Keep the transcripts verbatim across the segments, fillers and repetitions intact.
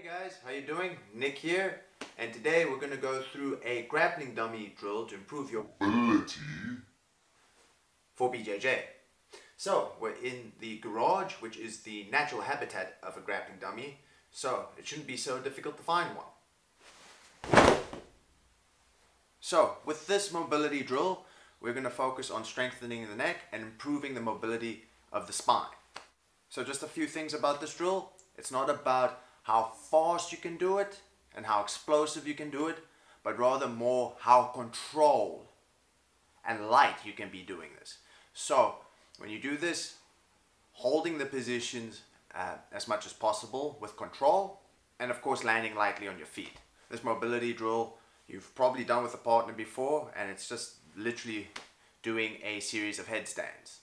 Hey guys, how you doing? Nick here, and today we're going to go through a grappling dummy drill to improve your ability for B J J. So we're in the garage, which is the natural habitat of a grappling dummy, so it shouldn't be so difficult to find one. So with this mobility drill, we're going to focus on strengthening the neck and improving the mobility of the spine. So just a few things about this drill. It's not about how fast you can do it and how explosive you can do it, but rather more how controlled and light you can be doing this. So when you do this, holding the positions uh, as much as possible with control, and of course landing lightly on your feet. This mobility drill you've probably done with a partner before, and it's just literally doing a series of headstands.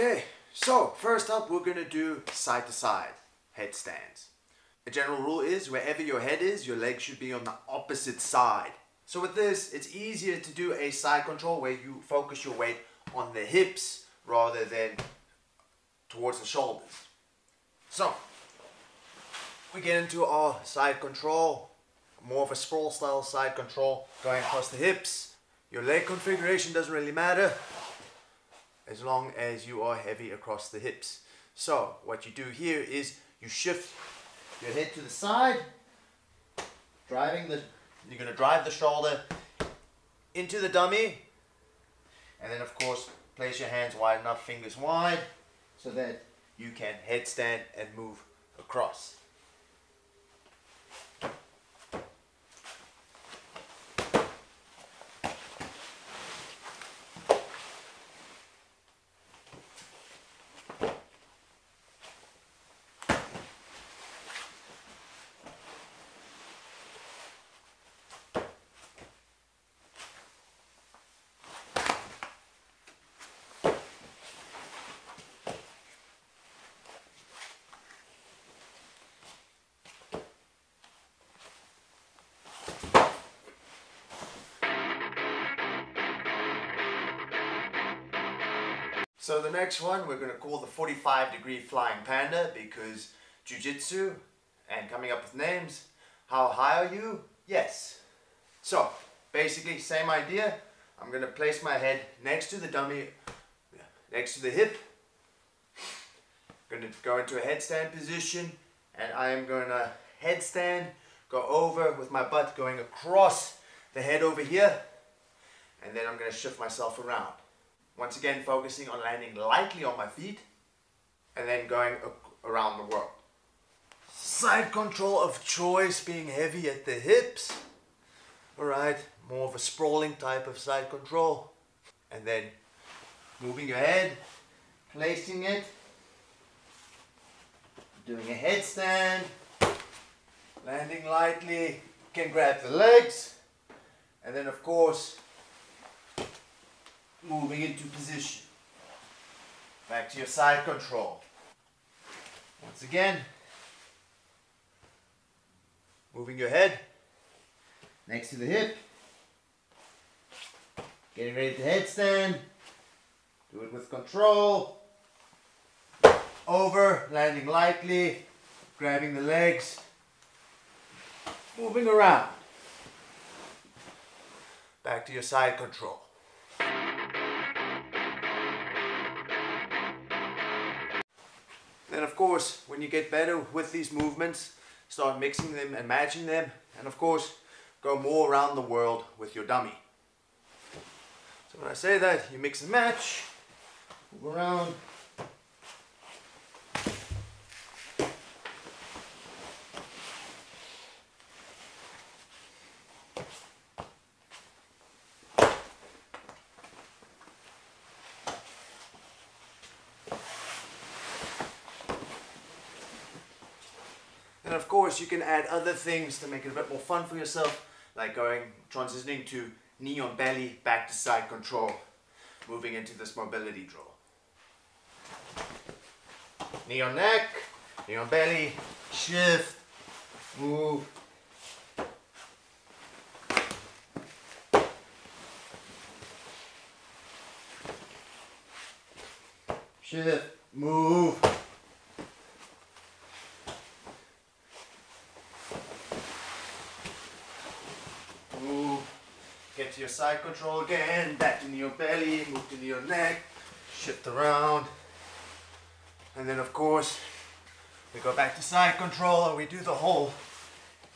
Okay, so first up we're going to do side-to-side headstands. A general rule is wherever your head is, your legs should be on the opposite side. So with this, it's easier to do a side control where you focus your weight on the hips rather than towards the shoulders. So, we get into our side control, more of a sprawl style side control going across the hips. Your leg configuration doesn't really matter, as long as you are heavy across the hips. So what you do here is you shift your head to the side, driving the, you're gonna drive the shoulder into the dummy, and then of course place your hands wide enough, fingers wide, so that you can headstand and move across. So the next one we're going to call the forty-five degree flying panda, because jiu-jitsu and coming up with names, how high are you? Yes. So basically same idea. I'm going to place my head next to the dummy, next to the hip. I'm going to go into a headstand position, and I am going to headstand, go over with my butt going across the head over here, and then I'm going to shift myself around. Once again, focusing on landing lightly on my feet and then going around the world. Side control of choice, being heavy at the hips. All right, more of a sprawling type of side control. And then moving your head, placing it, doing a headstand, landing lightly, you can grab the legs, and then of course, moving into position. Back to your side control. Once again, moving your head next to the hip, getting ready to headstand, do it with control, over, landing lightly, grabbing the legs, moving around. Back to your side control. Then of course, when you get better with these movements, start mixing them and matching them, and of course, go more around the world with your dummy. So when I say that, you mix and match, move around. And of course, you can add other things to make it a bit more fun for yourself, like going, transitioning to knee on belly, back to side control, moving into this mobility drill. Knee on neck, knee on belly, shift, move. Shift. Move. Move. Get to your side control again. Back into your belly. Move to your neck. Shift around. And then, of course, we go back to side control and we do the whole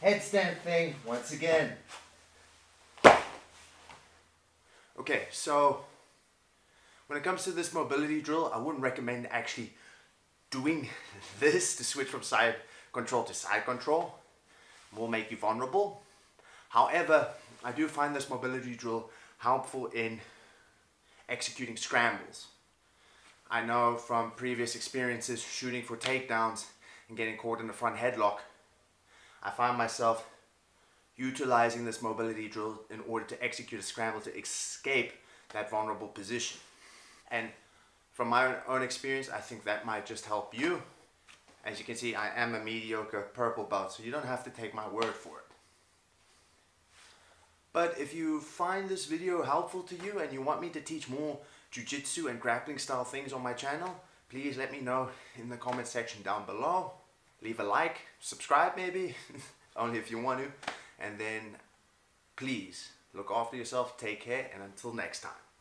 headstand thing once again. Okay, so when it comes to this mobility drill, I wouldn't recommend actually doing this to switch from side control to side control. It will make you vulnerable. However, I do find this mobility drill helpful in executing scrambles. I know from previous experiences shooting for takedowns and getting caught in the front headlock, I find myself utilizing this mobility drill in order to execute a scramble to escape that vulnerable position. And from my own experience, I think that might just help you. As you can see, I am a mediocre purple belt, so you don't have to take my word for it. But if you find this video helpful to you and you want me to teach more jiu-jitsu and grappling style things on my channel, please let me know in the comment section down below. Leave a like, subscribe maybe, only if you want to. And then please look after yourself, take care, and until next time.